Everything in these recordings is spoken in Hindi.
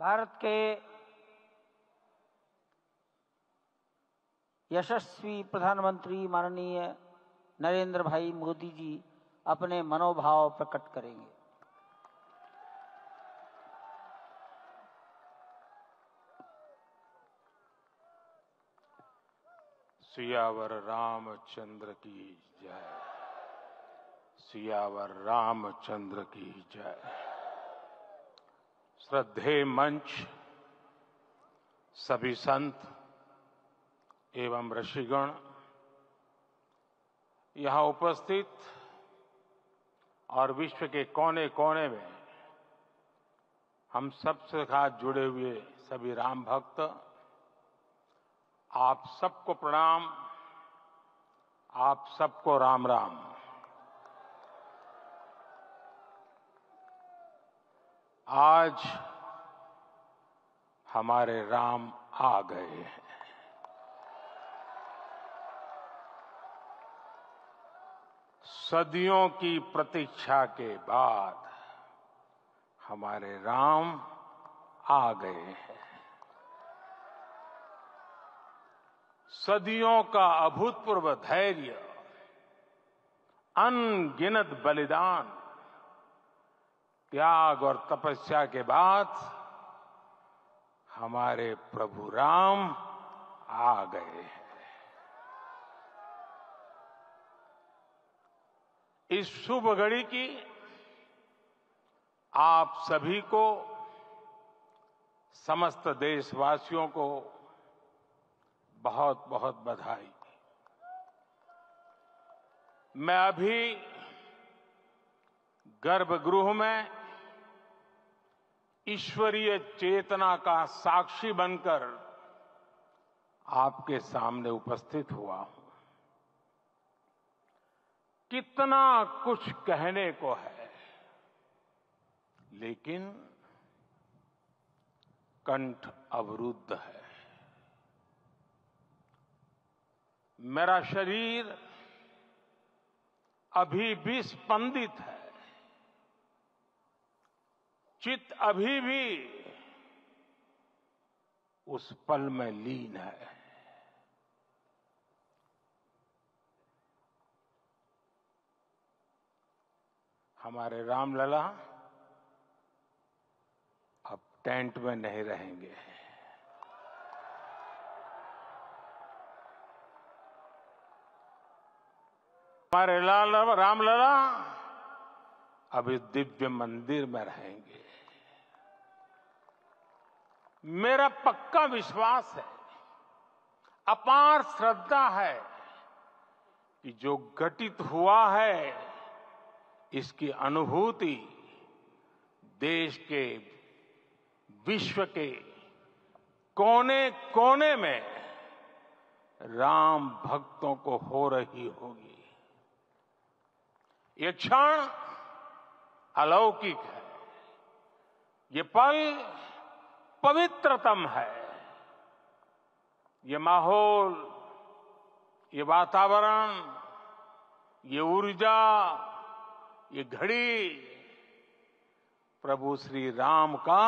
भारत के यशस्वी प्रधानमंत्री माननीय नरेंद्र भाई मोदी जी अपने मनोभाव प्रकट करेंगे। सियावर रामचंद्र की जय। सियावर रामचंद्र की जय। श्रद्धेय मंच, सभी संत एवं ऋषिगण, यहाँ उपस्थित और विश्व के कोने कोने में हम सबसे खास जुड़े हुए सभी राम भक्त, आप सबको प्रणाम, आप सबको राम राम। आज हमारे राम आ गए हैं। सदियों की प्रतीक्षा के बाद हमारे राम आ गए हैं। सदियों का अभूतपूर्व धैर्य, अनगिनत बलिदान, त्याग और तपस्या के बाद हमारे प्रभु राम आ गए हैं। इस शुभ घड़ी की आप सभी को, समस्त देशवासियों को बहुत बहुत बधाई। मैं अभी गर्भगृह में ईश्वरीय चेतना का साक्षी बनकर आपके सामने उपस्थित हुआ हूं। कितना कुछ कहने को है, लेकिन कंठ अवरुद्ध है। मेरा शरीर अभी भी स्पंदित है, चित्त अभी भी उस पल में लीन है। हमारे रामलला अब टेंट में नहीं रहेंगे। हमारे रामलला अब इस दिव्य मंदिर में रहेंगे। मेरा पक्का विश्वास है, अपार श्रद्धा है कि जो घटित हुआ है, इसकी अनुभूति देश के, विश्व के कोने कोने में राम भक्तों को हो रही होगी। ये क्षण अलौकिक है, ये पल पवित्रतम है, ये माहौल, ये वातावरण, ये ऊर्जा, ये घड़ी प्रभु श्री राम का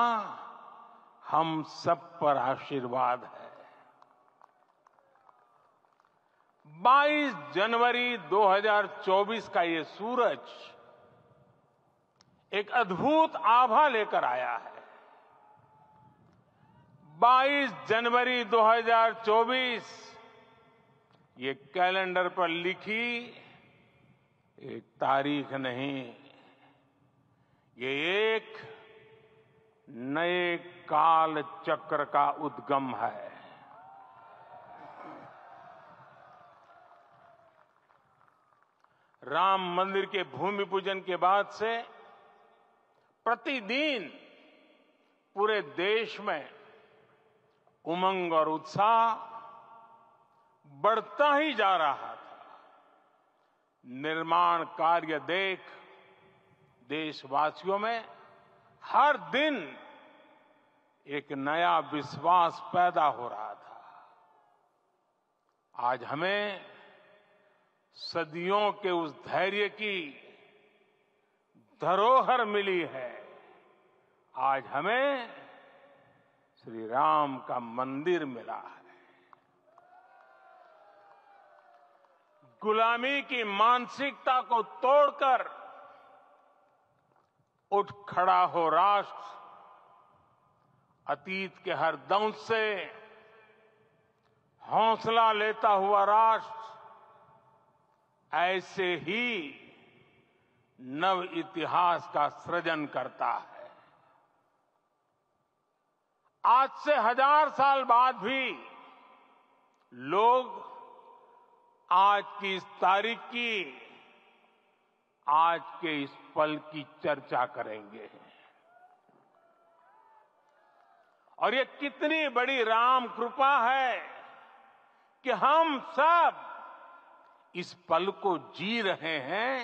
हम सब पर आशीर्वाद है। 22 जनवरी 2024 का ये सूरज एक अद्भुत आभा लेकर आया है। 22 जनवरी 2024 ये कैलेंडर पर लिखी एक तारीख नहीं, ये एक नए काल चक्र का उद्गम है। राम मंदिर के भूमि पूजन के बाद से प्रतिदिन पूरे देश में उमंग और उत्साह बढ़ता ही जा रहा था। निर्माण कार्य देख देशवासियों में हर दिन एक नया विश्वास पैदा हो रहा था। आज हमें सदियों के उस धैर्य की धरोहर मिली है। आज हमें श्री राम का मंदिर मिला है। गुलामी की मानसिकता को तोड़कर उठ खड़ा हो राष्ट्र। अतीत के हर दंश से हौसला लेता हुआ राष्ट्र ऐसे ही नव इतिहास का सृजन करता है। आज से 1000 साल बाद भी लोग आज की इस तारीख की, आज के इस पल की चर्चा करेंगे। और ये कितनी बड़ी राम कृपा है कि हम सब इस पल को जी रहे हैं,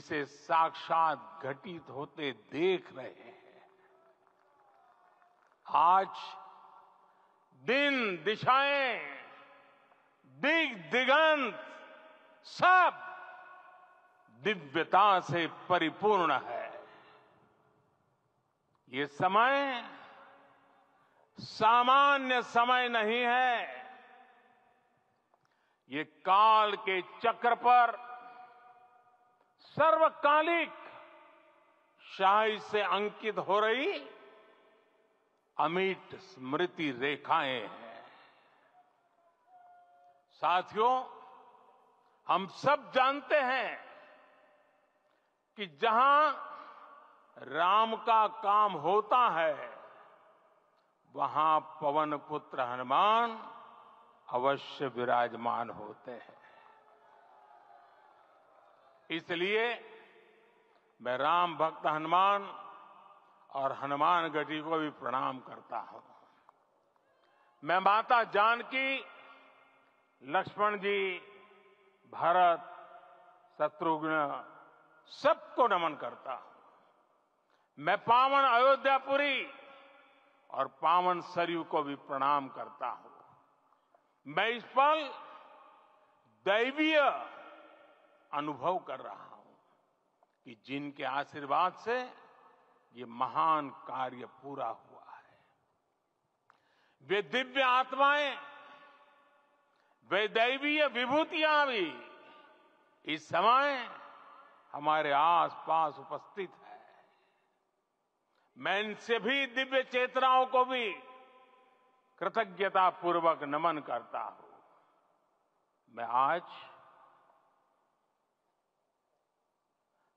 इसे साक्षात घटित होते देख रहे हैं। आज दिन, दिशाएं, दिग, दिगंत सब दिव्यता से परिपूर्ण है। ये समय सामान्य समय नहीं है। ये काल के चक्र पर सर्वकालिक शाही से अंकित हो रही अमिट स्मृति रेखाएं हैं। साथियों, हम सब जानते हैं कि जहां राम का काम होता है वहां पवन पुत्र हनुमान अवश्य विराजमान होते हैं। इसलिए मैं राम भक्त हनुमान और हनुमान गढ़ी को भी प्रणाम करता हूं। मैं माता जानकी, लक्ष्मण जी, भरत, शत्रुघ्न सबको नमन करता हूं। मैं पावन अयोध्यापुरी और पावन सरयू को भी प्रणाम करता हूं। मैं इस पल दैवीय अनुभव कर रहा हूं कि जिनके आशीर्वाद से ये महान कार्य पूरा हुआ है, वे दिव्य आत्माएं, वे दैवीय विभूतियां भी इस समय हमारे आसपास उपस्थित है। मैं इनसे भी दिव्य चेतनाओं को भी कृतज्ञता पूर्वक नमन करता हूं। मैं आज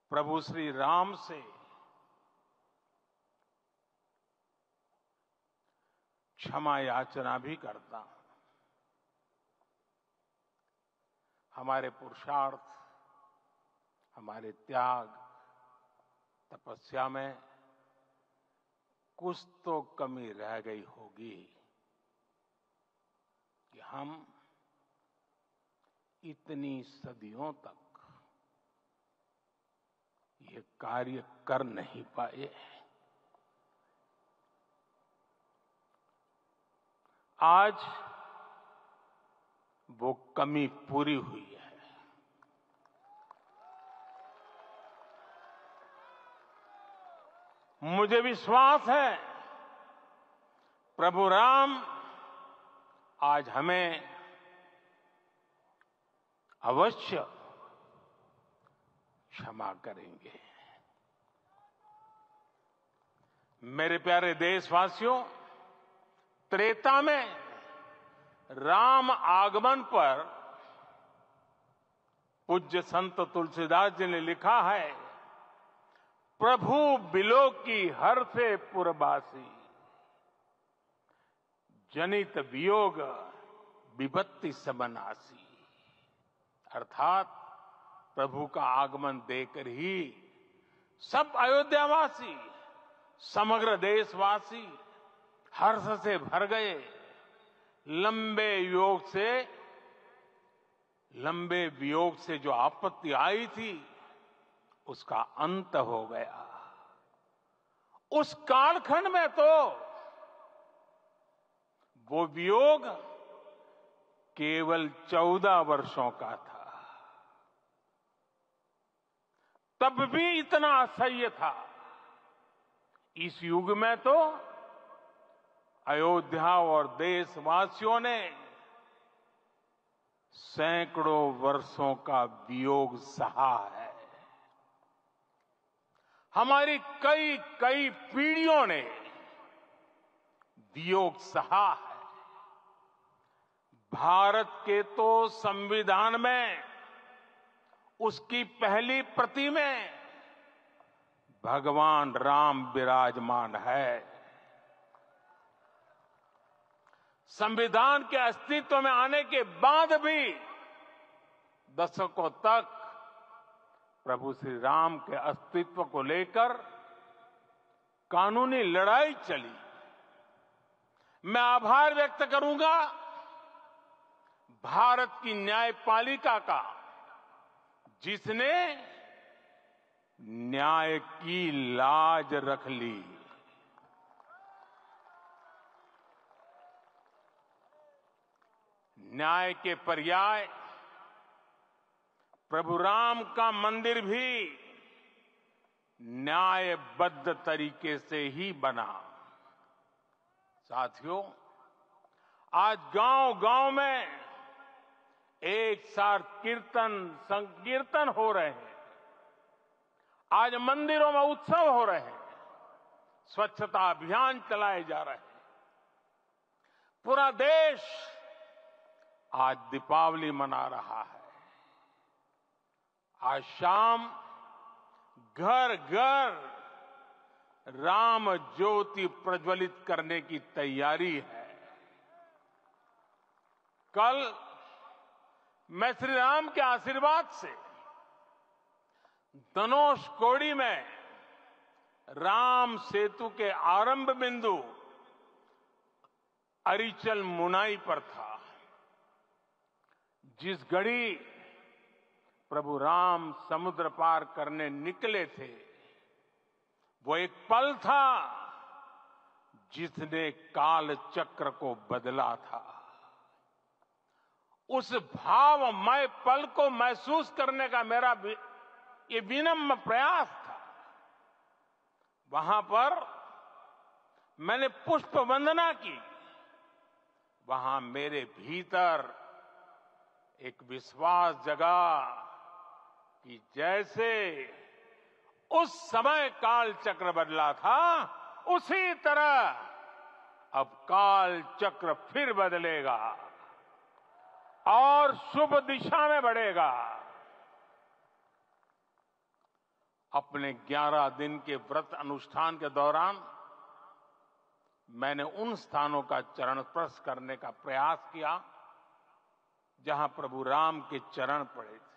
प्रभु श्री राम से क्षमा याचना भी करता हूं। हमारे पुरुषार्थ, हमारे त्याग, तपस्या में कुछ तो कमी रह गई होगी कि हम इतनी सदियों तक ये कार्य कर नहीं पाए। आज वो कमी पूरी हुई है। मुझे विश्वास है प्रभु राम आज हमें अवश्य क्षमा करेंगे। मेरे प्यारे देशवासियों, त्रेता में राम आगमन पर पूज्य संत तुलसीदास जी ने लिखा है, प्रभु बिलो की हर से पुरबासी, जनित वियोग विपत्ति समनासी। अर्थात प्रभु का आगमन देखकर ही सब अयोध्यावासी, समग्र देशवासी हर्ष से भर गए। लंबे योग से, लंबे वियोग से जो आपत्ति आई थी उसका अंत हो गया। उस कालखंड में तो वो वियोग केवल 14 वर्षों का था। तब भी इतना असह्य था। इस युग में तो अयोध्या और देशवासियों ने सैकड़ों वर्षों का वियोग सहा है। हमारी कई कई पीढ़ियों ने वियोग सहा है। भारत के तो संविधान में उसकी पहली प्रति में भगवान राम विराजमान है। संविधान के अस्तित्व में आने के बाद भी दशकों तक प्रभु श्री राम के अस्तित्व को लेकर कानूनी लड़ाई चली। मैं आभार व्यक्त करूंगा भारत की न्यायपालिका का, जिसने न्याय की लाज रख ली। न्याय के पर्याय प्रभु राम का मंदिर भी न्यायबद्ध तरीके से ही बना। साथियों, आज गांव-गांव में एक साथ कीर्तन संकीर्तन हो रहे हैं, आज मंदिरों में उत्सव हो रहे हैं, स्वच्छता अभियान चलाए जा रहे हैं। पूरा देश आज दीपावली मना रहा है। आज शाम घर घर राम ज्योति प्रज्वलित करने की तैयारी है। कल मैं श्री राम के आशीर्वाद से धनुषकोडी में राम सेतु के आरंभ बिंदु अरिचल मुनाई पर था। जिस घड़ी प्रभु राम समुद्र पार करने निकले थे, वो एक पल था जिसने काल चक्र को बदला था। उस भावमय पल को महसूस करने का मेरा ये विनम्र प्रयास था। वहां पर मैंने पुष्प वंदना की। वहां मेरे भीतर एक विश्वास जगा कि जैसे उस समय काल चक्र बदला था, उसी तरह अब काल चक्र फिर बदलेगा और शुभ दिशा में बढ़ेगा। अपने 11 दिन के व्रत अनुष्ठान के दौरान मैंने उन स्थानों का चरण स्पर्श करने का प्रयास किया जहां प्रभु राम के चरण पड़े थे।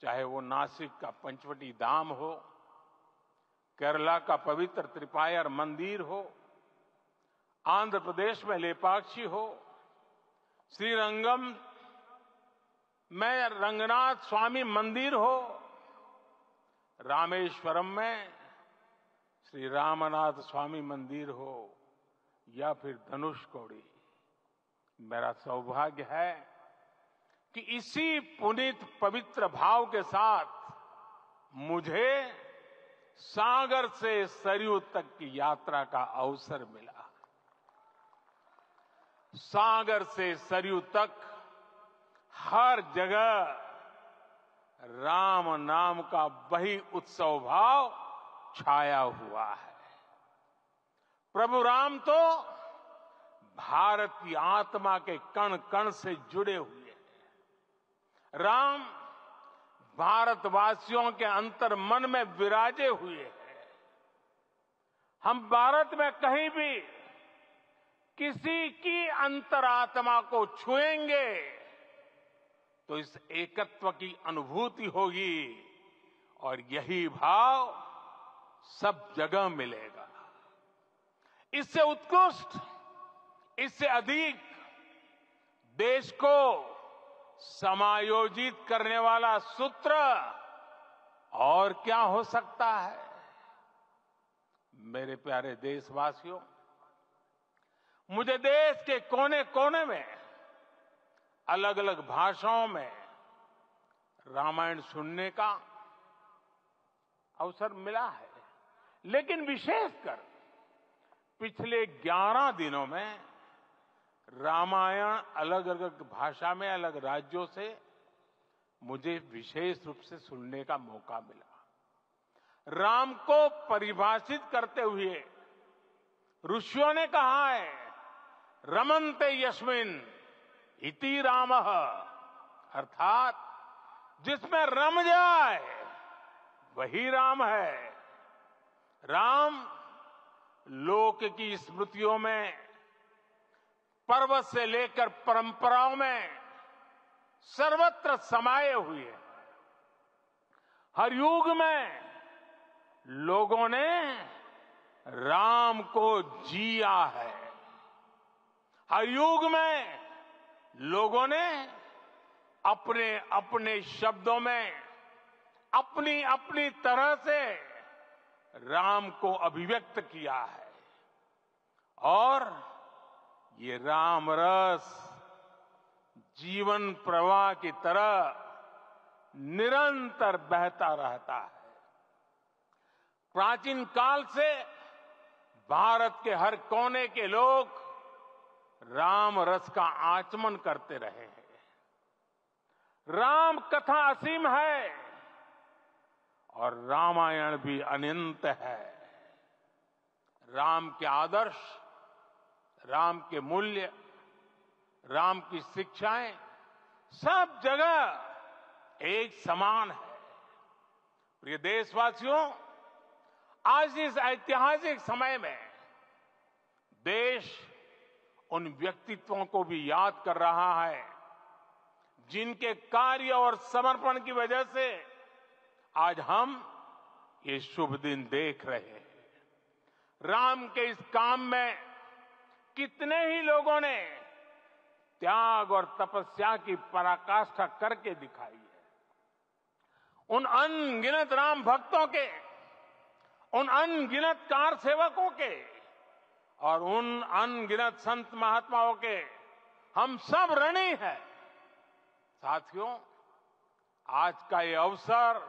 चाहे वो नासिक का पंचवटी धाम हो, केरला का पवित्र त्रिपायर मंदिर हो, आंध्र प्रदेश में लेपाक्षी हो, श्री रंगम में रंगनाथ स्वामी मंदिर हो, रामेश्वरम में श्री रामनाथ स्वामी मंदिर हो, या फिर धनुषकोडी। मेरा सौभाग्य है कि इसी पुनीत पवित्र भाव के साथ मुझे सागर से सरयू तक की यात्रा का अवसर मिला। सागर से सरयू तक हर जगह राम नाम का वही उत्सव भाव छाया हुआ है। प्रभु राम तो भारत की आत्मा के कण कण से जुड़े हुए हैं। राम भारतवासियों के अंतर मन में विराजे हुए हैं। हम भारत में कहीं भी किसी की अंतरात्मा को छुएंगे तो इस एकत्व की अनुभूति होगी और यही भाव सब जगह मिलेगा। इससे उत्कृष्ट, इससे अधिक देश को समायोजित करने वाला सूत्र और क्या हो सकता है। मेरे प्यारे देशवासियों, मुझे देश के कोने कोने में अलग अलग भाषाओं में रामायण सुनने का अवसर मिला है, लेकिन विशेषकर पिछले 11 दिनों में रामायण अलग अलग भाषा में अलग राज्यों से मुझे विशेष रूप से सुनने का मौका मिला। राम को परिभाषित करते हुए ऋषियों ने कहा है, रमन्ते यस्मिन् इति रामः, अर्थात जिसमें रम जाए वही राम है। राम लोक की स्मृतियों में, पर्वत से लेकर परंपराओं में सर्वत्र समाये हुए। हर युग में लोगों ने राम को जिया है, हर युग में लोगों ने अपने अपने शब्दों में अपनी अपनी तरह से राम को अभिव्यक्त किया है। और ये राम रस जीवन प्रवाह की तरह निरंतर बहता रहता है। प्राचीन काल से भारत के हर कोने के लोग राम रस का आचमन करते रहे हैं। राम कथा असीम है और रामायण भी अनंत है। राम के आदर्श, राम के मूल्य, राम की शिक्षाएं सब जगह एक समान है। प्रिय देशवासियों, आज इस ऐतिहासिक समय में देश उन व्यक्तित्वों को भी याद कर रहा है जिनके कार्य और समर्पण की वजह से आज हम ये शुभ दिन देख रहे हैं। राम के इस काम में कितने ही लोगों ने त्याग और तपस्या की पराकाष्ठा करके दिखाई है। उन अनगिनत राम भक्तों के, उन अनगिनत कार सेवकों के और उन अनगिनत संत महात्माओं के हम सब ऋणी हैं। साथियों, आज का ये अवसर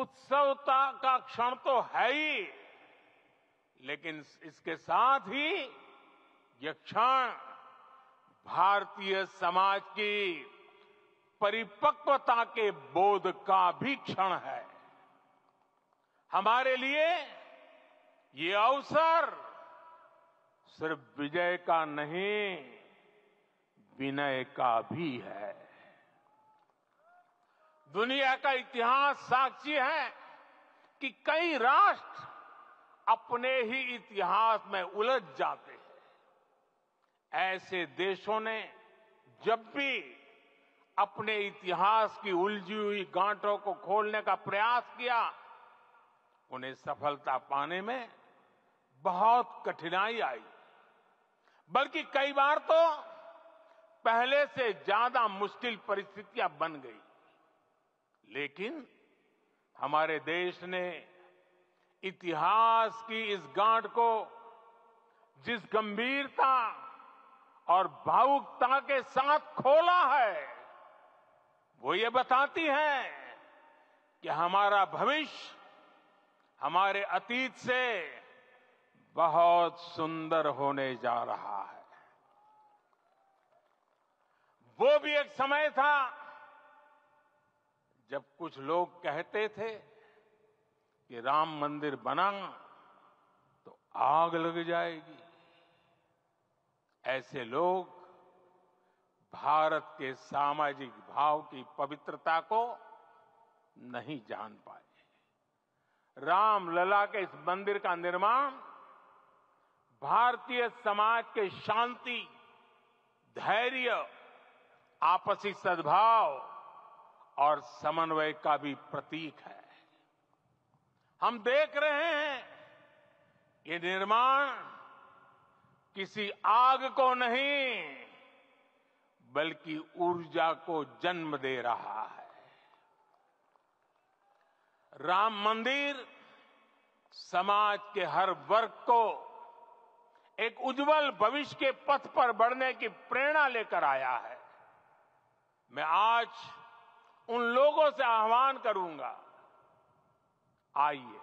उत्सवता का क्षण तो है ही, लेकिन इसके साथ ही ये क्षण भारतीय समाज की परिपक्वता के बोध का भी क्षण है। हमारे लिए ये अवसर सिर्फ विजय का नहीं, विनय का भी है। दुनिया का इतिहास साक्षी है कि कई राष्ट्र अपने ही इतिहास में उलझ जाते हैं। ऐसे देशों ने जब भी अपने इतिहास की उलझी हुई गांठों को खोलने का प्रयास किया, उन्हें सफलता पाने में बहुत कठिनाई आई, बल्कि कई बार तो पहले से ज्यादा मुश्किल परिस्थितियां बन गई। लेकिन हमारे देश ने इतिहास की इस गांठ को जिस गंभीरता और भावुकता के साथ खोला है, वो ये बताती है कि हमारा भविष्य हमारे अतीत से बहुत सुंदर होने जा रहा है। वो भी एक समय था जब कुछ लोग कहते थे कि राम मंदिर बना तो आग लग जाएगी। ऐसे लोग भारत के सामाजिक भाव की पवित्रता को नहीं जान पाए। रामलला के इस मंदिर का निर्माण भारतीय समाज के शांति, धैर्य, आपसी सद्भाव और समन्वय का भी प्रतीक है। हम देख रहे हैं ये निर्माण किसी आग को नहीं, बल्कि ऊर्जा को जन्म दे रहा है। राम मंदिर समाज के हर वर्ग को एक उज्जवल भविष्य के पथ पर बढ़ने की प्रेरणा लेकर आया है। मैं आज उन लोगों से आह्वान करूंगा, आइए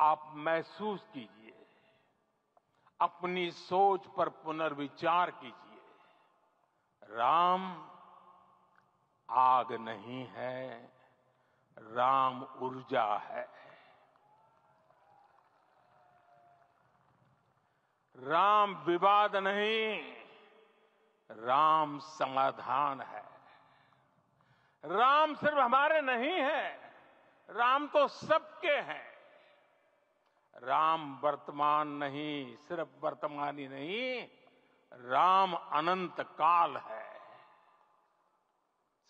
आप महसूस कीजिए अपनी सोच पर पुनर्विचार कीजिए। राम आग नहीं है, राम ऊर्जा है। राम विवाद नहीं, राम समाधान है। राम सिर्फ हमारे नहीं है, राम तो सबके हैं। राम वर्तमान नहीं, सिर्फ वर्तमान ही नहीं, राम अनंत काल है।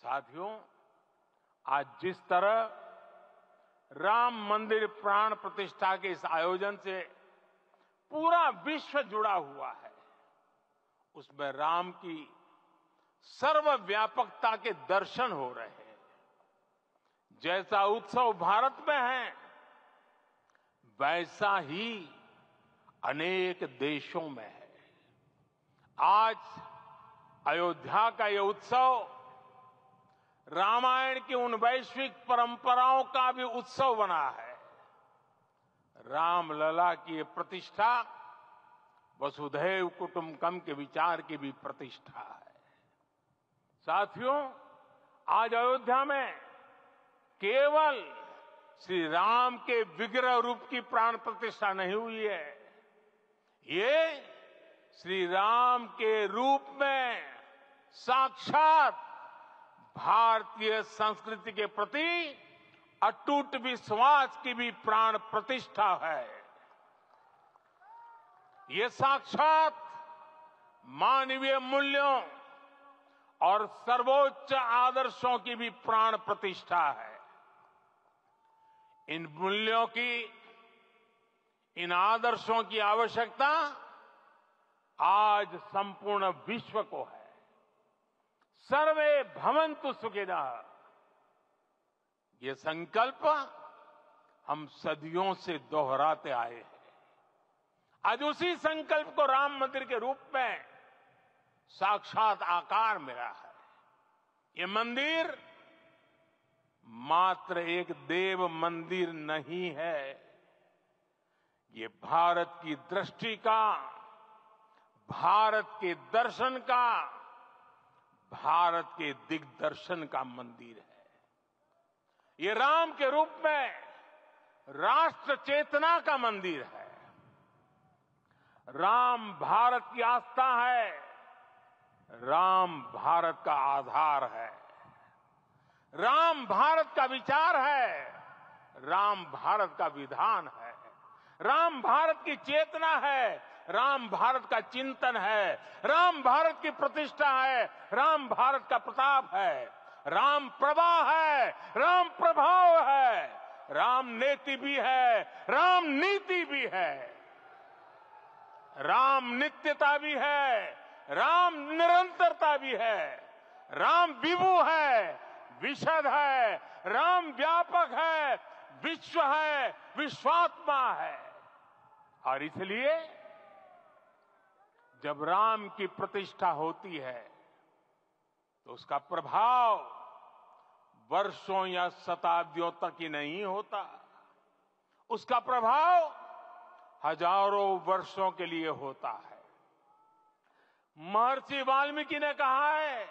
साथियों, आज जिस तरह राम मंदिर प्राण प्रतिष्ठा के इस आयोजन से पूरा विश्व जुड़ा हुआ है, उसमें राम की सर्वव्यापकता के दर्शन हो रहे हैं। जैसा उत्सव भारत में है, वैसा ही अनेक देशों में है। आज अयोध्या का ये उत्सव रामायण की उन वैश्विक परंपराओं का भी उत्सव बना है। रामलला की ये प्रतिष्ठा वसुधैव कुटुंबकम के विचार की भी प्रतिष्ठा है। साथियों, आज अयोध्या में केवल श्री राम के विग्रह रूप की प्राण प्रतिष्ठा नहीं हुई है, ये श्री राम के रूप में साक्षात भारतीय संस्कृति के प्रति अटूट विश्वास की भी प्राण प्रतिष्ठा है। ये साक्षात मानवीय मूल्यों और सर्वोच्च आदर्शों की भी प्राण प्रतिष्ठा है। इन मूल्यों की, इन आदर्शों की आवश्यकता आज संपूर्ण विश्व को है। सर्वे भवन्तु सुखिनः, ये संकल्प हम सदियों से दोहराते आए हैं। आज उसी संकल्प को राम मंदिर के रूप में साक्षात आकार मिला है। ये मंदिर मात्र एक देव मंदिर नहीं है, ये भारत की दृष्टि का, भारत के दर्शन का, भारत के दिग्दर्शन का मंदिर है। ये राम के रूप में राष्ट्र चेतना का मंदिर है। राम भारत की आस्था है, राम भारत का आधार है, राम भारत का विचार है, राम भारत का विधान है, राम भारत की चेतना है, राम भारत का चिंतन है, राम भारत की प्रतिष्ठा है, राम भारत का प्रताप है, राम प्रवाह है, राम प्रभाव है, राम नेति भी है, राम नीति भी है, राम नित्यता भी है, राम निरंतरता भी है, राम विभु है, विशद है, राम व्यापक है, विश्व है, विश्वात्मा है। और इसलिए जब राम की प्रतिष्ठा होती है तो उसका प्रभाव वर्षों या शताब्दियों तक ही नहीं होता, उसका प्रभाव हजारों वर्षों के लिए होता है। महर्षि वाल्मीकि ने कहा है,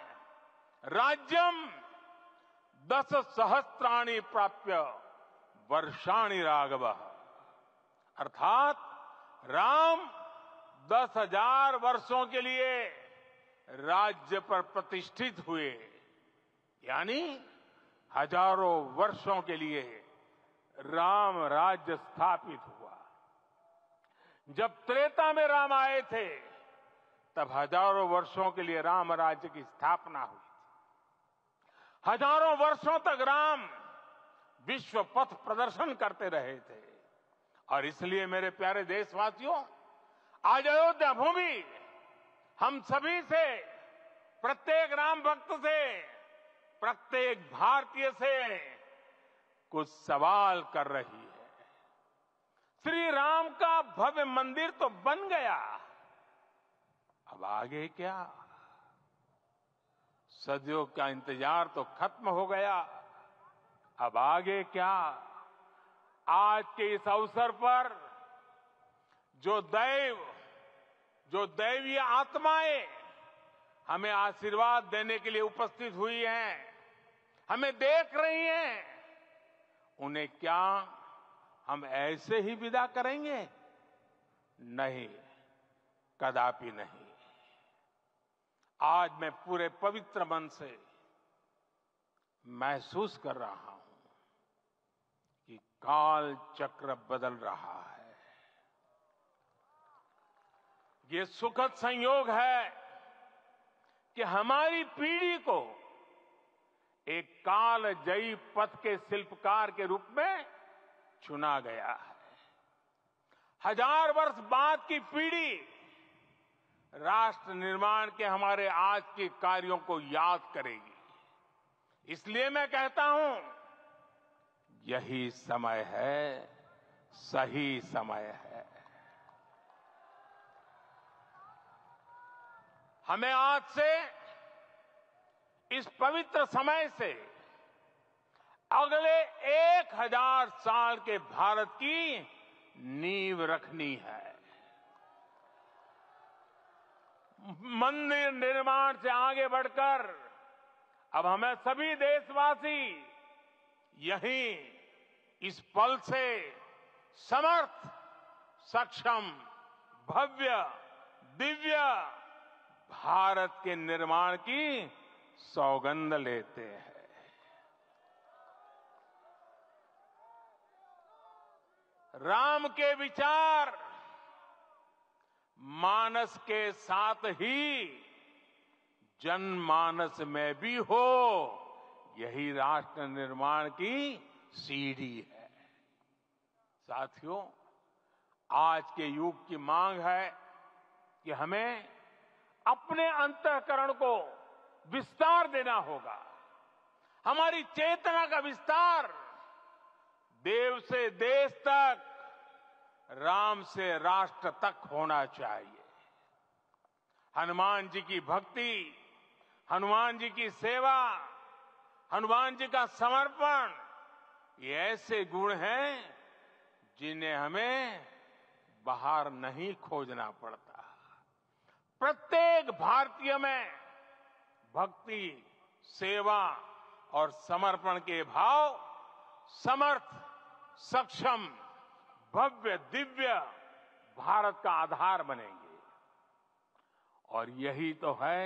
राज्यम 10 सहस्त्राणि प्राप्य वर्षाणि राघव, अर्थात राम 10,000 वर्षों के लिए राज्य पर प्रतिष्ठित हुए, यानी हजारों वर्षों के लिए राम राज्य स्थापित हुआ। जब त्रेता में राम आए थे, तब हजारों वर्षों के लिए राम राज्य की स्थापना हुई थी। हजारों वर्षों तक राम विश्व पथ प्रदर्शन करते रहे थे। और इसलिए मेरे प्यारे देशवासियों, आज अयोध्या भूमि हम सभी से, प्रत्येक राम भक्त से, प्रत्येक भारतीय से कुछ सवाल कर रही है। श्री राम का भव्य मंदिर तो बन गया, अब आगे क्या? सदियों का इंतजार तो खत्म हो गया, अब आगे क्या? आज के इस अवसर पर जो दैव जो दैवीय आत्माएं हमें आशीर्वाद देने के लिए उपस्थित हुई हैं, हमें देख रही हैं, उन्हें क्या हम ऐसे ही विदा करेंगे? नहीं, कदापि नहीं। आज मैं पूरे पवित्र मन से महसूस कर रहा हूं कि काल चक्र बदल रहा है। ये सुखद संयोग है कि हमारी पीढ़ी को एक कालजयी पथ के शिल्पकार के रूप में चुना गया है। 1000 वर्ष बाद की पीढ़ी राष्ट्र निर्माण के हमारे आज के कार्यों को याद करेगी। इसलिए मैं कहता हूं, यही समय है, सही समय है। हमें आज से, इस पवित्र समय से, अगले 1000 साल के भारत की नींव रखनी है। मंदिर निर्माण से आगे बढ़कर अब हमें सभी देशवासी यहीं इस पल से समर्थ, सक्षम, भव्य, दिव्य भारत के निर्माण की सौगंध लेते हैं। राम के विचार मानस के साथ ही जनमानस में भी हो, यही राष्ट्र निर्माण की सीढ़ी है। साथियों, आज के युग की मांग है कि हमें अपने अंतःकरण को विस्तार देना होगा। हमारी चेतना का विस्तार, देव से देश तक, राम से राष्ट्र तक होना चाहिए। हनुमान जी की भक्ति, हनुमान जी की सेवा, हनुमान जी का समर्पण, ये ऐसे गुण हैं जिन्हें हमें बाहर नहीं खोजना पड़ता। प्रत्येक भारतीय में भक्ति, सेवा और समर्पण के भाव समर्थ, सक्षम, भव्य, दिव्य भारत का आधार बनेंगे। और यही तो है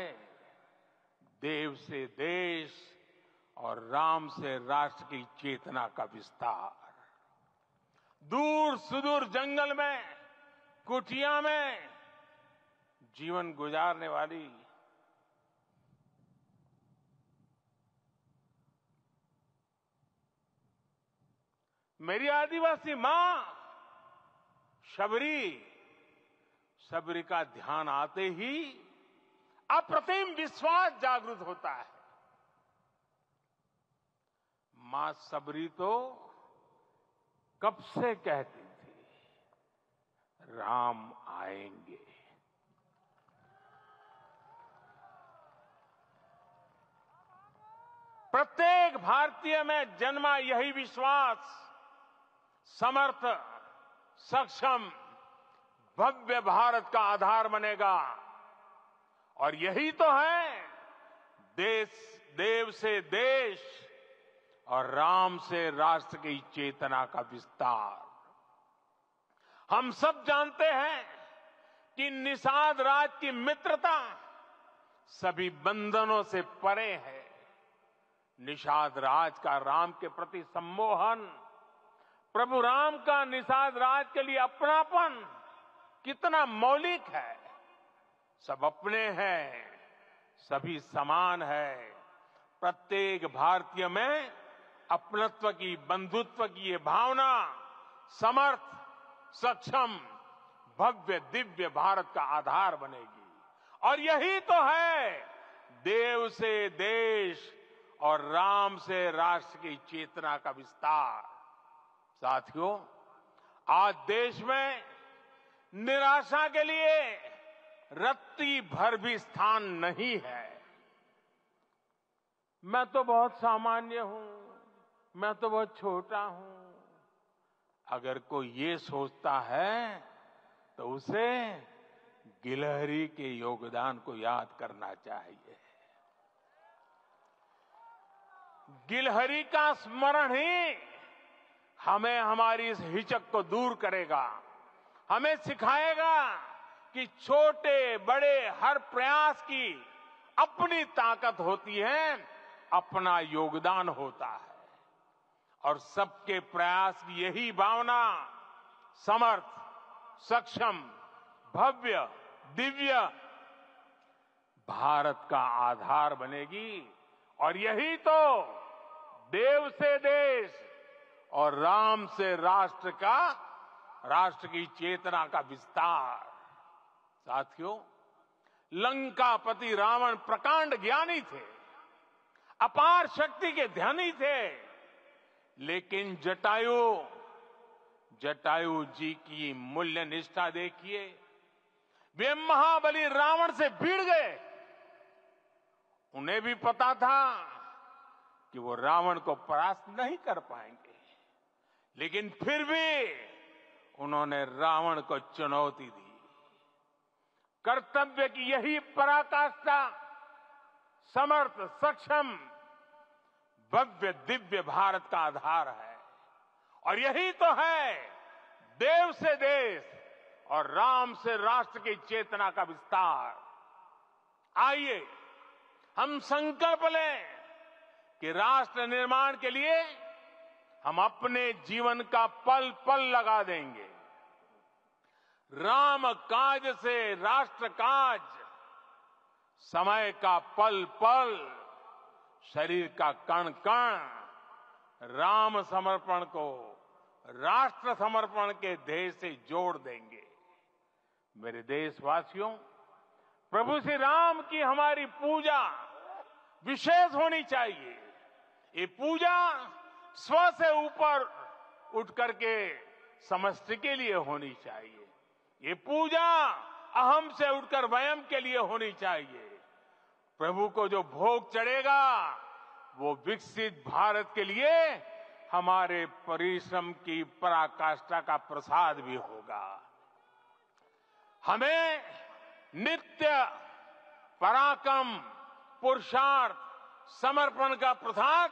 देव से देश और राम से राष्ट्र की चेतना का विस्तार। दूर सुदूर जंगल में, कुटिया में जीवन गुजारने वाली मेरी आदिवासी मां शबरी का ध्यान आते ही अप्रतिम विश्वास जागृत होता है। मां शबरी तो कब से कहती थी, राम आएंगे। प्रत्येक भारतीय में जन्मा यही विश्वास समर्थ, सक्षम, भव्य भारत का आधार बनेगा। और यही तो है देव से देश और राम से राष्ट्र की चेतना का विस्तार। हम सब जानते हैं कि निषाद राज की मित्रता सभी बंधनों से परे है। निषाद राज का राम के प्रति सम्मोहन, प्रभु राम का निषाद राज के लिए अपनापन कितना मौलिक है। सब अपने हैं, सभी समान है। प्रत्येक भारतीय में अपनत्व की, बंधुत्व की ये भावना समर्थ, सक्षम, भव्य, दिव्य भारत का आधार बनेगी। और यही तो है देव से देश और राम से राष्ट्र की चेतना का विस्तार। साथियों, आज देश में निराशा के लिए रत्ती भर भी स्थान नहीं है। मैं तो बहुत सामान्य हूं, मैं तो बहुत छोटा हूं, अगर कोई ये सोचता है तो उसे गिलहरी के योगदान को याद करना चाहिए। गिलहरी का स्मरण ही हमें हमारी इस हिचक को दूर करेगा, हमें सिखाएगा कि छोटे बड़े हर प्रयास की अपनी ताकत होती है, अपना योगदान होता है। और सबके प्रयास की यही भावना समर्थ, सक्षम, भव्य, दिव्य भारत का आधार बनेगी। और यही तो देव से देश और राम से राष्ट्र की चेतना का विस्तार। साथियों, लंकापति रावण प्रकांड ज्ञानी थे, अपार शक्ति के ध्यानी थे, लेकिन जटायु जी की मूल्य निष्ठा देखिए। वे महाबली रावण से भिड़ गए। उन्हें भी पता था कि वो रावण को परास्त नहीं कर पाएंगे, लेकिन फिर भी उन्होंने रावण को चुनौती दी। कर्तव्य की यही पराकाष्ठा समर्थ, सक्षम, भव्य, दिव्य भारत का आधार है। और यही तो है देव से देश और राम से राष्ट्र की चेतना का विस्तार। आइए हम संकल्प लें कि राष्ट्र निर्माण के लिए हम अपने जीवन का पल पल लगा देंगे। राम काज से राष्ट्र काज, समय का पल पल, शरीर का कण कण राम समर्पण को राष्ट्र समर्पण के ध्येय से जोड़ देंगे। मेरे देशवासियों, प्रभु श्री राम की हमारी पूजा विशेष होनी चाहिए। ये पूजा स्व से ऊपर उठ करके समष्टि के लिए होनी चाहिए। ये पूजा अहम से उठकर वयम के लिए होनी चाहिए। प्रभु को जो भोग चढ़ेगा वो विकसित भारत के लिए हमारे परिश्रम की पराकाष्ठा का प्रसाद भी होगा। हमें नित्य पराक्रम, पुरुषार्थ, समर्पण का प्रसाद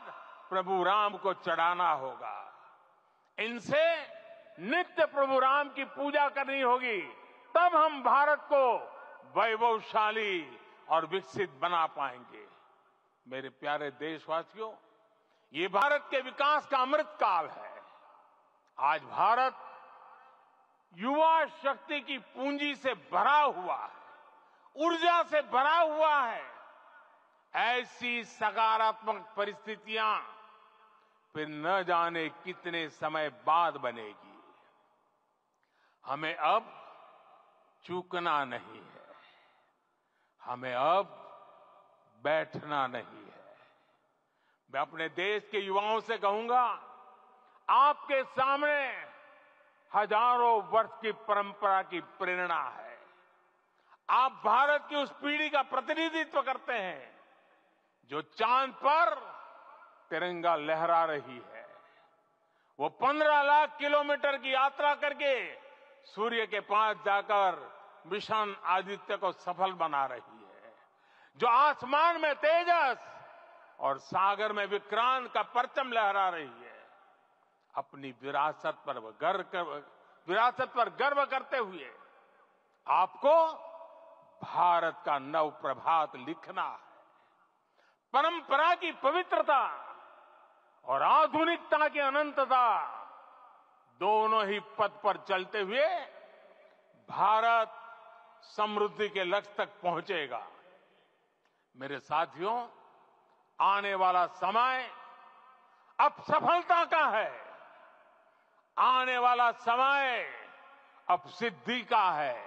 प्रभु राम को चढ़ाना होगा। इनसे नित्य प्रभु राम की पूजा करनी होगी, तब हम भारत को वैभवशाली और विकसित बना पाएंगे। मेरे प्यारे देशवासियों, ये भारत के विकास का अमृत काल है। आज भारत युवा शक्ति की पूंजी से भरा हुआ है, ऊर्जा से भरा हुआ है। ऐसी सकारात्मक परिस्थितियां फिर न जाने कितने समय बाद बनेगी। हमें अब चूकना नहीं है, हमें अब बैठना नहीं है। मैं अपने देश के युवाओं से कहूंगा, आपके सामने हजारों वर्ष की परंपरा की प्रेरणा है। आप भारत की उस पीढ़ी का प्रतिनिधित्व करते हैं जो चांद पर तिरंगा लहरा रही है। वो 15 लाख किलोमीटर की यात्रा करके सूर्य के पास जाकर मिशन आदित्य को सफल बना रही है। जो आसमान में तेजस और सागर में विक्रांत का परचम लहरा रही है। अपनी विरासत पर गर्व करते हुए आपको भारत का नव प्रभात लिखना है। परंपरा की पवित्रता और आधुनिकता की अनंतता, दोनों ही पद पर चलते हुए भारत समृद्धि के लक्ष्य तक पहुंचेगा। मेरे साथियों, आने वाला समय अब सफलता का है, आने वाला समय अब सिद्धि का है।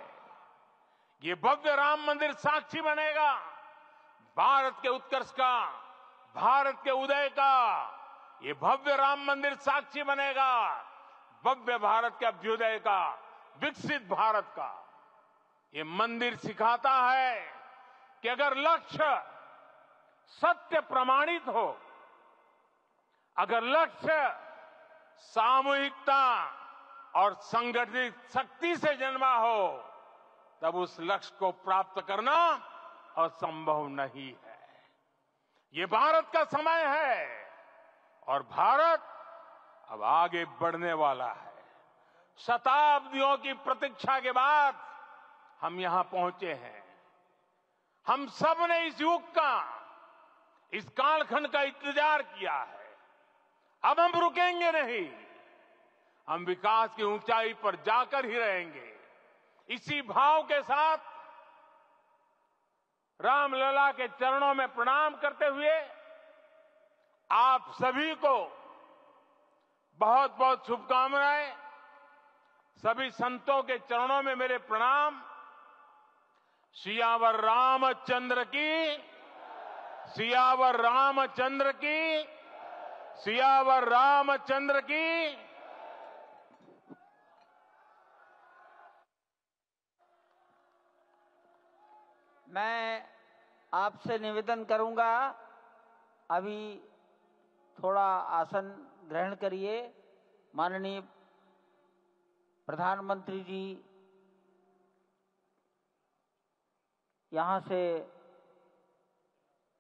ये भव्य राम मंदिर साक्षी बनेगा भारत के उत्कर्ष का, भारत के उदय का। ये भव्य राम मंदिर साक्षी बनेगा भव्य भारत के अभ्युदय का, विकसित भारत का। ये मंदिर सिखाता है कि अगर लक्ष्य सत्य प्रमाणित हो, अगर लक्ष्य सामूहिकता और संगठित शक्ति से जन्मा हो, तब उस लक्ष्य को प्राप्त करना असंभव नहीं है। ये भारत का समय है और भारत अब आगे बढ़ने वाला है। शताब्दियों की प्रतीक्षा के बाद हम यहां पहुंचे हैं। हम सब ने इस युग का, इस कालखंड का इंतजार किया है। अब हम रुकेंगे नहीं, हम विकास की ऊंचाई पर जाकर ही रहेंगे। इसी भाव के साथ रामलला के चरणों में प्रणाम करते हुए आप सभी को बहुत बहुत शुभकामनाएं। सभी संतों के चरणों में मेरे प्रणाम। सियावर रामचंद्र की, सियावर रामचंद्र की, सियावर रामचंद्र की। मैं आपसे निवेदन करूंगा, अभी थोड़ा आसन ग्रहण करिए। माननीय प्रधानमंत्री जी यहां से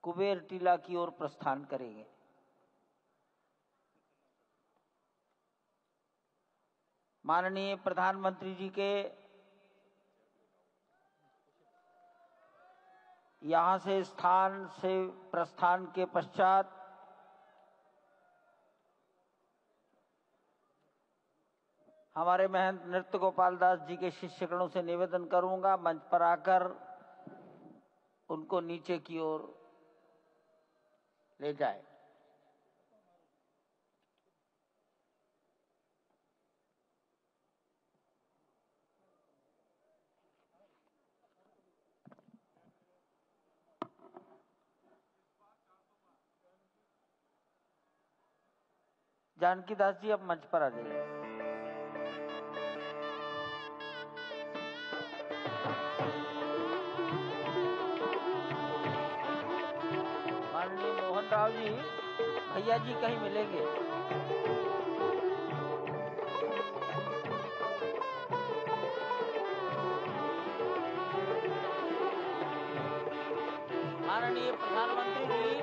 कुबेर टीला की ओर प्रस्थान करेंगे। माननीय प्रधानमंत्री जी के यहां से स्थान से प्रस्थान के पश्चात हमारे महंत नृत्य गोपाल दास जी के शिष्यगणों से निवेदन करूंगा मंच पर आकर उनको नीचे की ओर ले जाए। जानकी दास जी अब मंच पर आ जाइए। जी भैया जी कहीं मिलेंगे। माननीय प्रधानमंत्री जी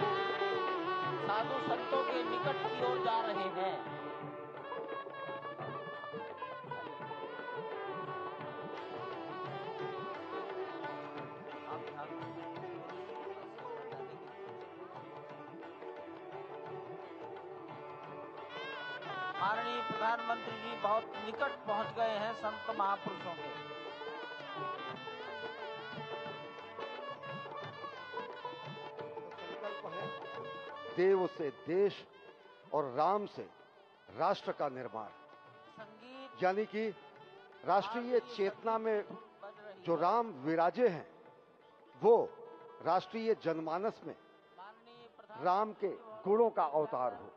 साधु संतों के निकट की ओर जा रहे हैं। प्रधानमंत्री जी बहुत निकट पहुंच गए हैं संत महापुरुषों के। संकल्प है देव से देश और राम से राष्ट्र का निर्माण। संगीत यानी कि राष्ट्रीय चेतना में जो राम विराजे हैं वो राष्ट्रीय जनमानस में राम के गुणों का अवतार हो।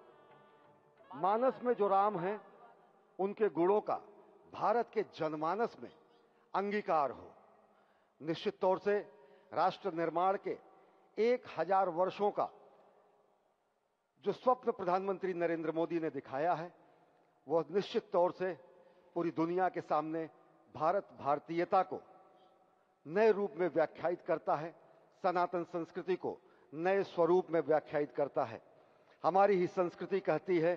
मानस में जो राम हैं उनके गुणों का भारत के जनमानस में अंगीकार हो। निश्चित तौर से राष्ट्र निर्माण के 1000 वर्षों का जो स्वप्न प्रधानमंत्री नरेंद्र मोदी ने दिखाया है वह निश्चित तौर से पूरी दुनिया के सामने भारत भारतीयता को नए रूप में व्याख्यायित करता है, सनातन संस्कृति को नए स्वरूप में व्याख्यायित करता है। हमारी ही संस्कृति कहती है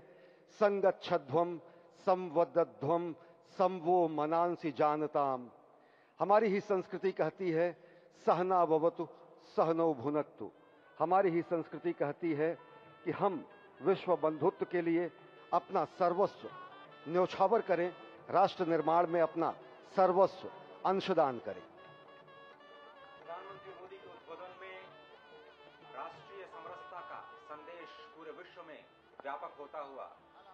संगच्छध्वम संवदध्वम संवो मनांसि जानताम। हमारी ही संस्कृति कहती है सहना भवतु सहनौ भुनक्तु। हमारी ही संस्कृति कहती है कि हम विश्व बंधुत्व के लिए अपना सर्वस्व न्योछावर करें, राष्ट्र निर्माण में अपना सर्वस्व अंशदान करें। प्रधानमंत्री मोदी के उद्बोधन में राष्ट्रीय समरसता का संदेश पूरे विश्व में व्यापक होता हुआ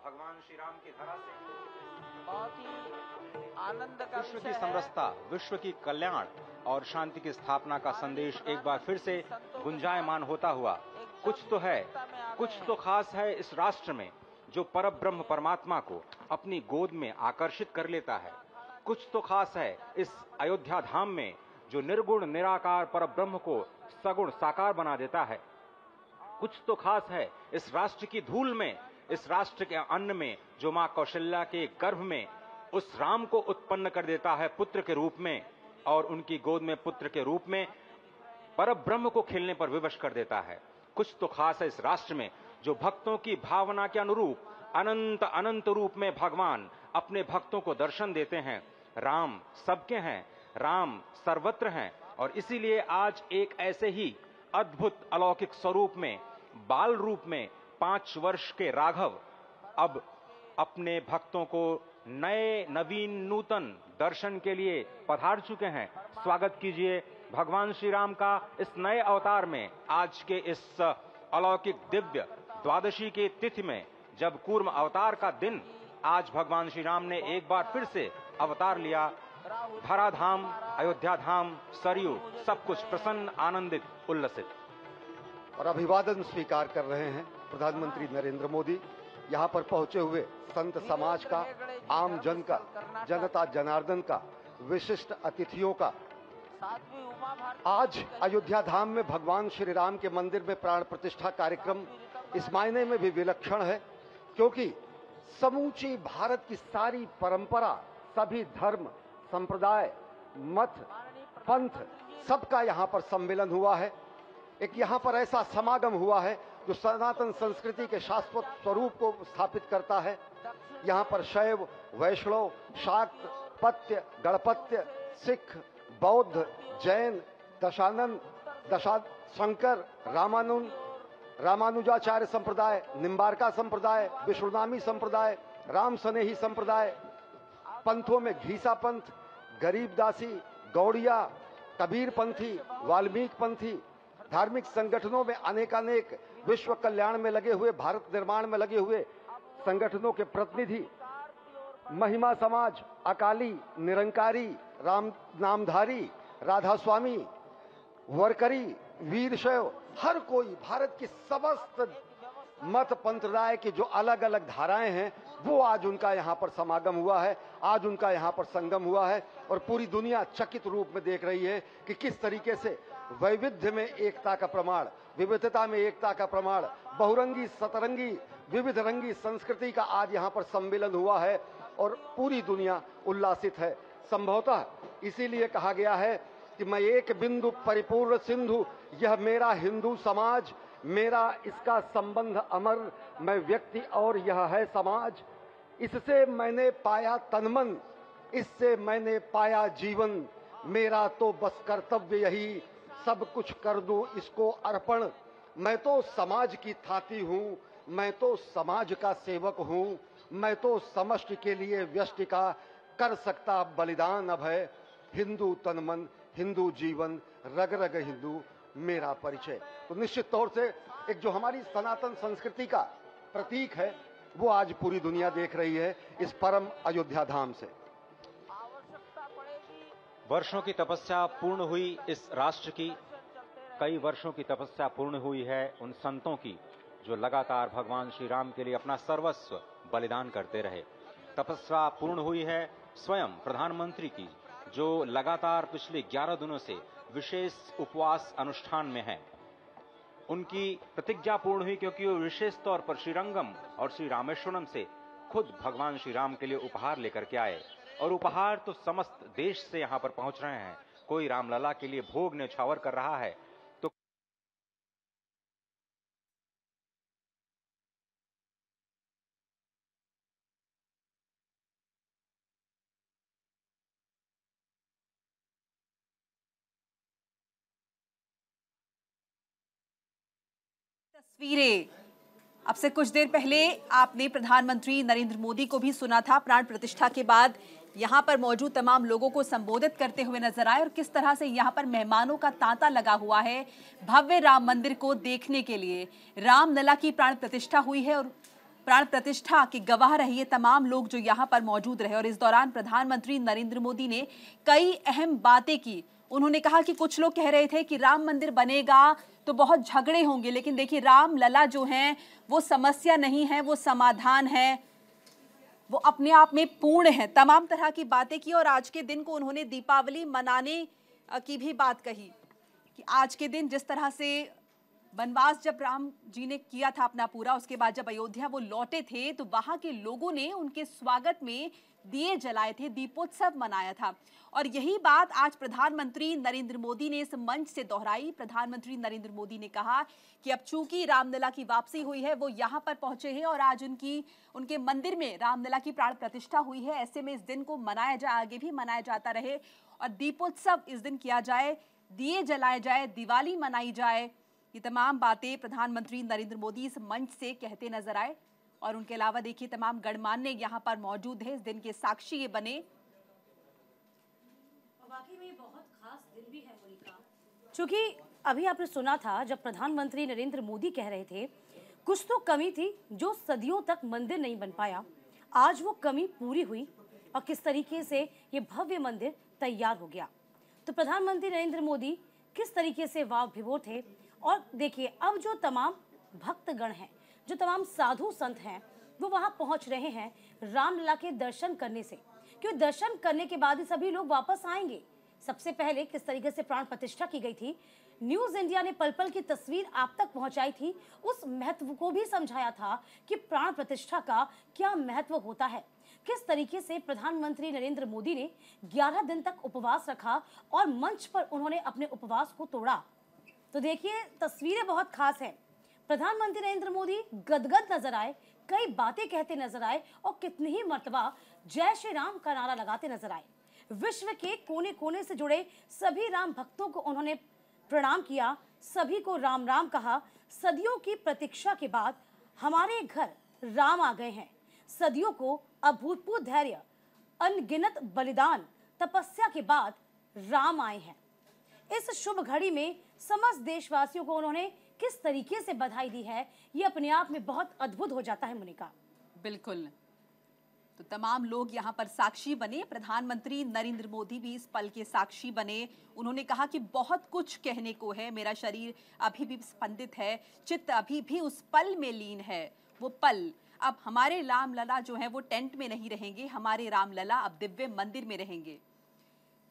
भगवान श्री राम की धारा से बहुत ही आनंद का विश्व की समरसता, विश्व की कल्याण और शांति की स्थापना का संदेश एक बार फिर से गुंजायमान होता हुआ। कुछ तो है, कुछ तो खास है इस राष्ट्र में जो परब्रह्म परमात्मा को अपनी गोद में आकर्षित कर लेता है। कुछ तो खास है इस अयोध्या धाम में जो निर्गुण निराकार परब्रह्म को सगुण साकार बना देता है। कुछ तो खास है इस राष्ट्र की धूल में, इस राष्ट्र के अन्न में जो मां कौशल्या के गर्भ में उस राम को उत्पन्न कर देता है पुत्र के रूप में। और उनकी गोद में पुत्र के रूप में परब्रह्म को खेलने पर विवश कर देता है। कुछ तो खास है इस राष्ट्र में जो भक्तों की भावना के अनुरूप अनंत अनंत रूप में भगवान अपने भक्तों को दर्शन देते हैं। राम सबके हैं, राम सर्वत्र हैं और इसीलिए आज एक ऐसे ही अद्भुत अलौकिक स्वरूप में, बाल रूप में 5 वर्ष के राघव अब अपने भक्तों को नए नवीन नूतन दर्शन के लिए पधार चुके हैं। स्वागत कीजिए भगवान श्री राम का इस नए अवतार में। आज के इस अलौकिक दिव्य द्वादशी की तिथि में, जब कूर्म अवतार का दिन, आज भगवान श्री राम ने एक बार फिर से अवतार लिया। धराधाम, अयोध्या धाम, सरयू, सब कुछ प्रसन्न, आनंदित, उल्लसित। और अभिवादन स्वीकार कर रहे हैं प्रधानमंत्री नरेंद्र मोदी। यहाँ पर पहुंचे हुए संत समाज का, आम जन का, जनता जनार्दन का, विशिष्ट अतिथियों का। आज अयोध्या धाम में भगवान श्री राम के मंदिर में प्राण प्रतिष्ठा कार्यक्रम इस मायने में भी विलक्षण है क्योंकि समूची भारत की सारी परंपरा, सभी धर्म, संप्रदाय, मत, पंथ, सबका यहाँ पर सम्मेलन हुआ है। एक यहाँ पर ऐसा समागम हुआ है जो सनातन संस्कृति के शाश्वत स्वरूप को स्थापित करता है। यहाँ पर शैव, वैष्णव, शाक्त, पत्य, गणपत्य, सिख, बौद्ध, जैन, दशानन, शंकर, रामानुजाचार्य संप्रदाय, निम्बार्का संप्रदाय, विश्वनामी संप्रदाय, रामसनेही संप्रदाय, पंथों में घीसा पंथ, गरीबदासी, गौड़िया, कबीरपंथी, वाल्मीकपंथी, धार्मिक संगठनों में अनेकानेक विश्व कल्याण में लगे हुए, भारत निर्माण में लगे हुए संगठनों के प्रतिनिधि, महिमा समाज, अकाली, निरंकारी, राम नामधारी, राधा स्वामी, वरकरी, वीरशैव, हर कोई भारत की समस्त मत पंथराय की जो अलग अलग धाराएं हैं वो आज उनका यहाँ पर समागम हुआ है, आज उनका यहाँ पर संगम हुआ है। और पूरी दुनिया चकित रूप में देख रही है कि किस तरीके से वैविध्य में एकता का प्रमाण, विविधता में एकता का प्रमाण, बहुरंगी, सतरंगी, विविध रंगी संस्कृति का आज यहाँ पर सम्मेलन हुआ है और पूरी दुनिया उल्लासित है। संभवतः इसीलिए कहा गया है कि मैं एक बिंदु परिपूर्ण सिंधु, यह मेरा हिंदू समाज, मेरा इसका संबंध अमर, मैं व्यक्ति और यह है समाज, इससे मैंने पाया तनमन, इससे मैंने पाया जीवन, मेरा तो बस कर्तव्य यही, सब कुछ कर दूं इसको अर्पण, मैं तो समाज की थाती हूँ, मैं तो समाज का सेवक हूँ, मैं तो समष्टि के लिए व्यष्टि का कर सकता बलिदान अब है, हिंदू तनमन, हिंदू जीवन, रग रग हिंदू मेरा परिचय। तो निश्चित तौर से एक जो हमारी सनातन संस्कृति का प्रतीक है वो आज पूरी दुनिया देख रही है इस परम अयोध्या धाम से। वर्षों की तपस्या पूर्ण हुई इस राष्ट्र की, कई वर्षों की तपस्या पूर्ण हुई है उन संतों की जो लगातार भगवान श्री राम के लिए अपना सर्वस्व बलिदान करते रहे। तपस्या पूर्ण हुई है स्वयं प्रधानमंत्री की, जो लगातार पिछले 11 दिनों से विशेष उपवास अनुष्ठान में है। उनकी प्रतिज्ञा पूर्ण हुई क्योंकि वो विशेष तौर पर श्री रंगम और श्री रामेश्वरम से खुद भगवान श्री राम के लिए उपहार लेकर के आए और उपहार तो समस्त देश से यहाँ पर पहुंच रहे हैं। कोई रामलला के लिए भोग न्यौछावर कर रहा है तो तस्वीरें। अब से कुछ देर पहले आपने प्रधानमंत्री नरेंद्र मोदी को भी सुना था प्राण प्रतिष्ठा के बाद यहाँ पर मौजूद तमाम लोगों को संबोधित करते हुए नजर आए और किस तरह से यहाँ पर मेहमानों का तांता लगा हुआ है भव्य राम मंदिर को देखने के लिए। रामलला की प्राण प्रतिष्ठा हुई है और प्राण प्रतिष्ठा के गवाह रहे ये तमाम लोग जो यहाँ पर मौजूद रहे। और इस दौरान प्रधानमंत्री नरेंद्र मोदी ने कई अहम बातें की। उन्होंने कहा कि कुछ लोग कह रहे थे कि राम मंदिर बनेगा तो बहुत झगड़े होंगे, लेकिन देखिए राम लला जो हैं वो समस्या नहीं है, वो समाधान है, वो अपने आप में पूर्ण है। तमाम तरह की बातें की और आज के दिन को उन्होंने दीपावली मनाने की भी बात कही कि आज के दिन जिस तरह से वनवास जब राम जी ने किया था अपना पूरा, उसके बाद जब अयोध्या वो लौटे थे तो वहाँ के लोगों ने उनके स्वागत में दिए जलाए थे, दीपोत्सव मनाया था। और यही बात आज प्रधानमंत्री नरेंद्र मोदी ने इस मंच से दोहराई। प्रधानमंत्री नरेंद्र मोदी ने कहा कि अब चूंकि रामलला की वापसी हुई है, वो यहाँ पर पहुंचे हैं और आज उनके मंदिर में रामलला की प्राण प्रतिष्ठा हुई है। ऐसे में इस दिन को आगे भी मनाया जाता रहे और दीपोत्सव इस दिन किया जाए, दिए जलाए जाए, दिवाली मनाई जाए। ये तमाम बातें प्रधानमंत्री नरेंद्र मोदी इस मंच से कहते नजर आए। और उनके अलावा देखिए तमाम गणमान्य यहाँ पर मौजूद है, इस दिन के साक्षी ये बने। वाकई में बहुत खास दिन भी है मोनिका, क्योंकि अभी आपने सुना था जब प्रधानमंत्री नरेंद्र मोदी कह रहे थे कुछ तो कमी थी जो सदियों तक मंदिर नहीं बन पाया, आज वो कमी पूरी हुई और किस तरीके से ये भव्य मंदिर तैयार हो गया। तो प्रधानमंत्री नरेंद्र मोदी किस तरीके से वाव विभोर थे। और देखिए अब जो तमाम भक्तगण हैं, जो तमाम साधु संत हैं, वो वहाँ पहुँच रहे हैं रामलला के दर्शन करने से, क्योंकि दर्शन करने के बाद ही सभी लोग वापस आएंगे। सबसे पहले किस तरीके से प्राण प्रतिष्ठा की गई थी, न्यूज़ इंडिया ने पल पल की तस्वीर आप तक पहुंचाई थी, उस महत्व को भी समझाया था कि प्राण प्रतिष्ठा का क्या महत्व होता है। किस तरीके से प्रधानमंत्री नरेंद्र मोदी ने 11 दिन तक उपवास रखा और मंच पर उन्होंने अपने उपवास को तोड़ा। तो देखिए तस्वीरें बहुत खास है। प्रधानमंत्री नरेंद्र मोदी गदगद नजर आए, कई बातें कहते नजर आए और कितनी ही मर्तबा जय श्री राम का नारा लगाते नजर आए। विश्व के कोने कोने से जुड़े सभी राम भक्तों को उन्होंने प्रणाम किया, सभी को राम राम कहा। सदियों की प्रतीक्षा के बाद हमारे घर राम आ गए हैं। सदियों को अभूतपूर्व धैर्य, अनगिनत बलिदान, तपस्या के बाद राम आए हैं। इस शुभ घड़ी में समस्त देशवासियों को उन्होंने किस तरीके से बधाई दी है, ये अपने आप में बहुत अद्भुत हो जाता है मोनिका। बिल्कुल, तो तमाम लोग यहाँ पर साक्षी बने। प्रधानमंत्री नरेंद्र मोदी भी इस पल के साक्षी बने। उन्होंने कहा कि बहुत कुछ कहने को है, मेरा शरीर अभी भी स्पंदित है, चित्त अभी भी उस पल में लीन है। वो पल अब हमारे रामलला जो है वो टेंट में नहीं रहेंगे, हमारे रामलला अब दिव्य मंदिर में रहेंगे।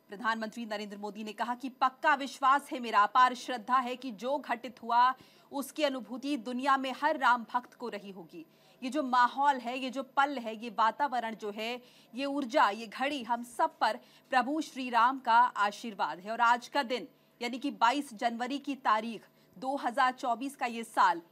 प्रधानमंत्री नरेंद्र मोदी ने कहा कि पक्का विश्वास है, मेरा अपार श्रद्धा है कि जो घटित हुआ उसकी अनुभूति दुनिया में हर राम भक्त को रही होगी। ये जो माहौल है, ये जो पल है, ये वातावरण जो है, ये ऊर्जा, ये घड़ी हम सब पर प्रभु श्री राम का आशीर्वाद है। और आज का दिन यानी कि 22 जनवरी की तारीख, 2024 का ये साल,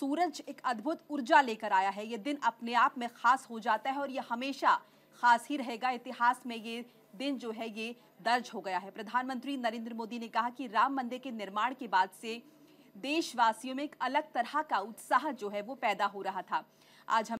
सूरज एक अद्भुत ऊर्जा लेकर आया है। ये दिन अपने आप में खास हो जाता है और ये हमेशा खास ही रहेगा। इतिहास में ये दिन जो है ये दर्ज हो गया है। प्रधानमंत्री नरेंद्र मोदी ने कहा कि राम मंदिर के निर्माण के बाद से देशवासियों में एक अलग तरह का उत्साह जो है वो पैदा हो रहा था। आज हम